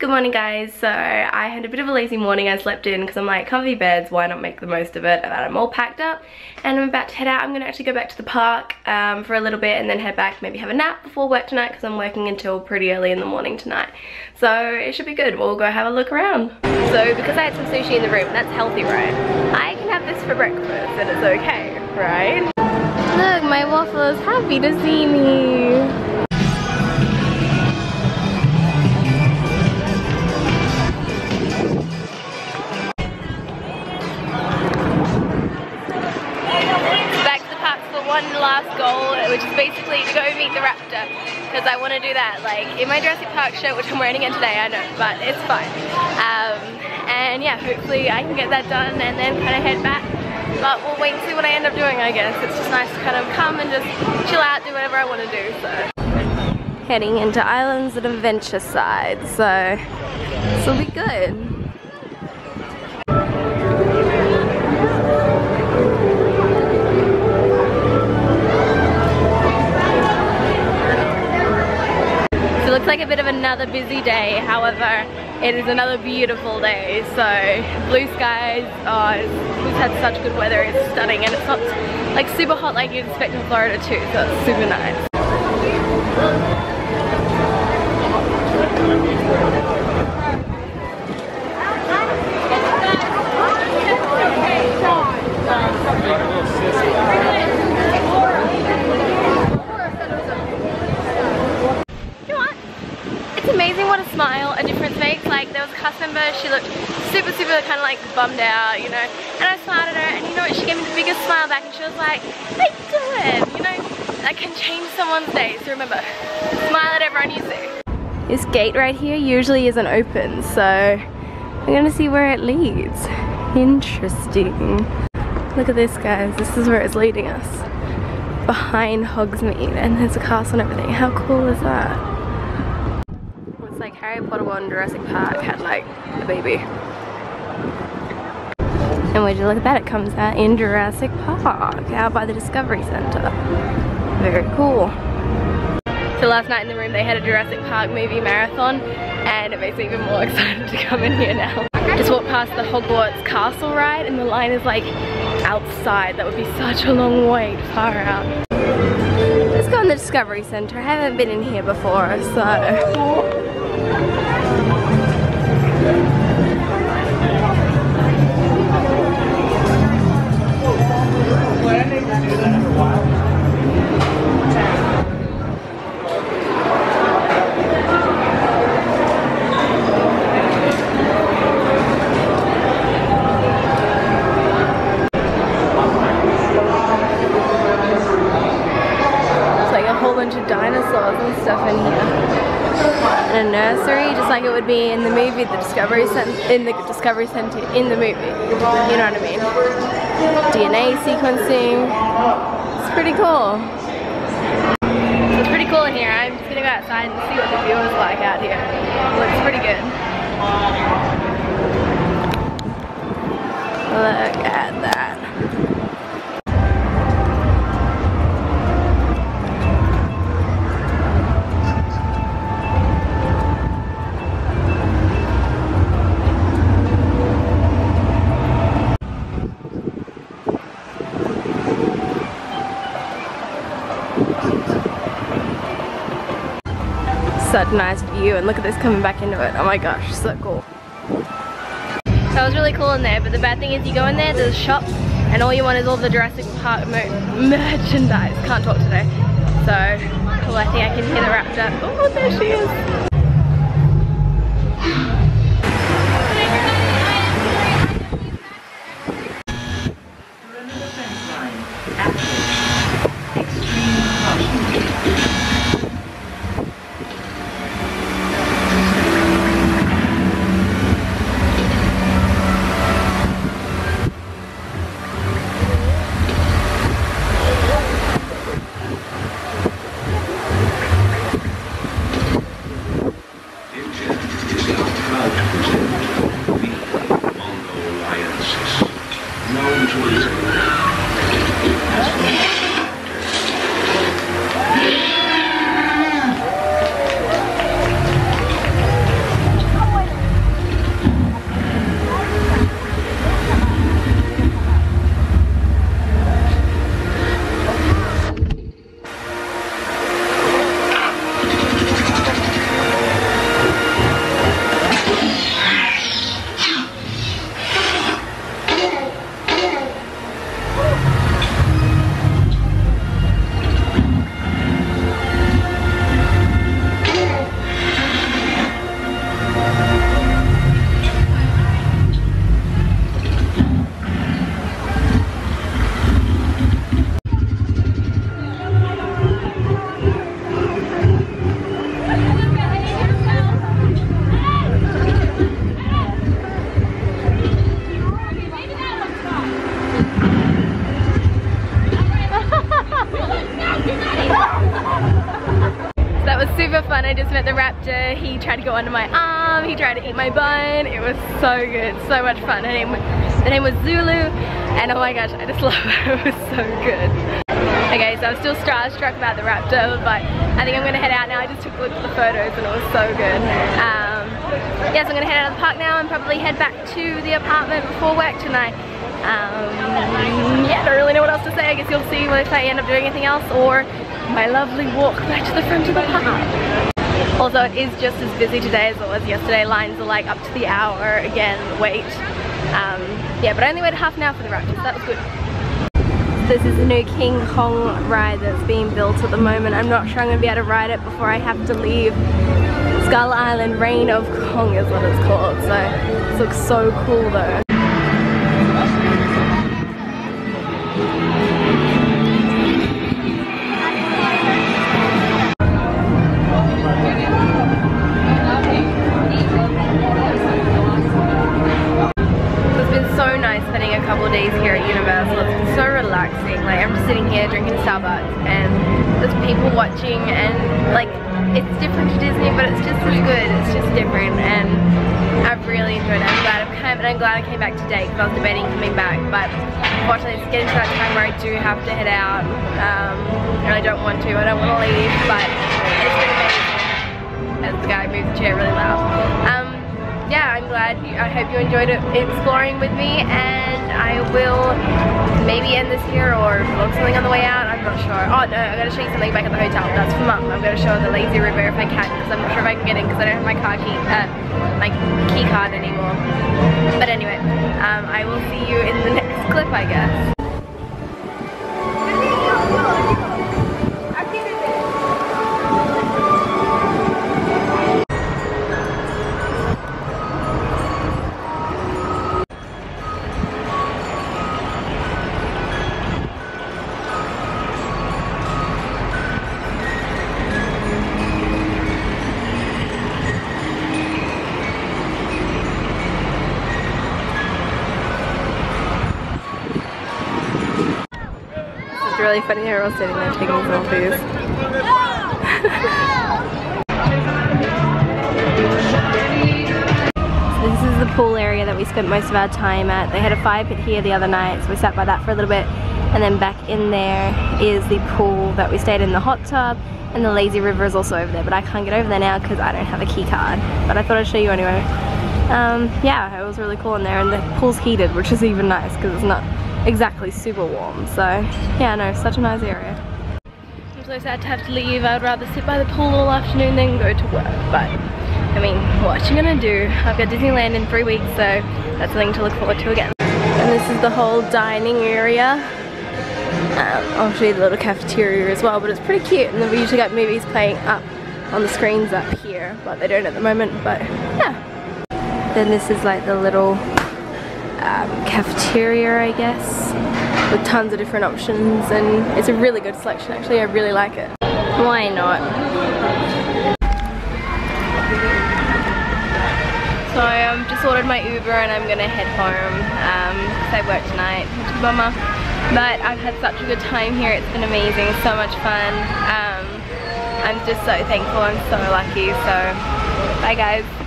Good morning guys, so I had a bit of a lazy morning. I slept in because I'm like, comfy beds, why not make the most of it? And I'm all packed up and I'm about to head out. I'm going to actually go back to the park for a little bit and then head back, maybe have a nap before work tonight because I'm working until pretty early in the morning tonight. So it should be good. We'll go have a look around. So because I had some sushi in the room, that's healthy, right? I can have this for breakfast and it's okay, right? Look, my waffle is happy to see me. Which is basically to go meet the raptor, because I want to do that, like, in my Jurassic Park shirt, which I'm wearing again today, I know, but it's fine. And yeah, hopefully I can get that done and then kind of head back, but we'll wait and see what I end up doing, I guess. It's just nice to kind of come and just chill out, do whatever I want to do, so. Heading into Islands of Adventure side, so this will be good. Looks like a bit of another busy day, however it is another beautiful day, so blue skies. Oh, we've had such good weather, it's stunning, and it's not like super hot like you'd expect in Florida too, so it's super nice. She looked super kind of like bummed out, you know, and I smiled at her, and you know what, she gave me the biggest smile back, and she was like, they do it, you know, that can change someone's day, so remember, smile at everyone you see. This gate right here usually isn't open, so we're gonna see where it leads. Interesting. Look at this guys, this is where it's leading us, behind Hogsmeade, and there's a castle and everything. How cool is that? Like Harry Potter and Jurassic Park had like a baby. And would you look at that, it comes out in Jurassic Park, out by the Discovery Center. Very cool. So last night in the room they had a Jurassic Park movie marathon, and it makes me even more excited to come in here now. Just walked past the Hogwarts castle ride and the line is like outside. That would be such a long wait, far out. Let's go in the Discovery Center. I haven't been in here before, so... It would be in the movie, the Discovery Center, in the movie, you know what I mean? DNA sequencing, it's pretty cool. It's pretty cool in here. I'm just gonna go outside and see what the view is like out here. It looks pretty good. Look at that. Such a nice view, and look at this coming back into it. Oh my gosh, so cool. That was really cool in there, but the bad thing is you go in there, there's a shop, and all you want is all the Jurassic Park merchandise. Can't talk today. So, well, I think I can hear the raptor. Oh, there she is. fun. I just met the raptor. He tried to go under my arm. He tried to eat my bun. It was so good. So much fun. The name was Zulu. And oh my gosh, I just love her. It was so good. Okay, so I'm still starstruck about the raptor, but I think I'm going to head out now. I just took a look at the photos and it was so good. Yes, I'm going to head out of the park now and probably head back to the apartment before work tonight. Yeah, I don't really know what else to say. I guess you'll see if I end up doing anything else or my lovely walk back to the front of the park. Also, it is just as busy today as it was yesterday. Lines are like up to the hour again, wait. Yeah, but I only waited half an hour for the raptors, so that was good. This is the new King Kong ride that's being built at the moment. I'm not sure I'm going to be able to ride it before I have to leave. Skull Island, Reign of Kong is what it's called, so this looks so cool though. Days here at Universal, it's been so relaxing. Like, I'm just sitting here drinking Starbucks and there's people watching, and like, it's different to Disney, but it's just as good. It's just different, and I've really enjoyed it. I'm glad I've come, and I'm glad I came back today because I was debating coming back, but unfortunately it's getting to that time where I do have to head out, and I don't want to leave, but it's been amazing. As the guy moved the chair really loud. Yeah, I'm glad. I hope you enjoyed exploring with me, and I will maybe end this here or vlog something on the way out. I'm not sure. Oh no, I'm going to show you something back at the hotel. That's for Mum. I'm going to show her the lazy river if I can, because I'm not sure if I can get in because I don't have my key card anymore. But anyway, I will see you in the next clip, I guess. Really funny, they're all sitting there taking selfies. So this is the pool area that we spent most of our time at. They had a fire pit here the other night, so we sat by that for a little bit, and then back in there is the pool that we stayed in, the hot tub, and the lazy river is also over there, but I can't get over there now because I don't have a key card, but I thought I'd show you anyway. Yeah, it was really cool in there, and the pool's heated, which is even nice because it's not exactly super warm, so yeah, no, such a nice area. I'm so sad to have to leave. I'd rather sit by the pool all afternoon than go to work, but I mean, what you gonna do? I've got Disneyland in 3 weeks, so that's something to look forward to again. And this is the whole dining area. Obviously the little cafeteria as well, but it's pretty cute, and then we usually got movies playing up on the screens up here, but they don't at the moment, but yeah. Then this is like the little cafeteria, I guess, with tons of different options, and it's a really good selection actually. I really like it. Why not? So I've just ordered my Uber and I'm gonna head home because I work tonight, which is a bummer, but I've had such a good time here. It's been amazing, so much fun. I'm just so thankful. I'm so lucky, so bye guys.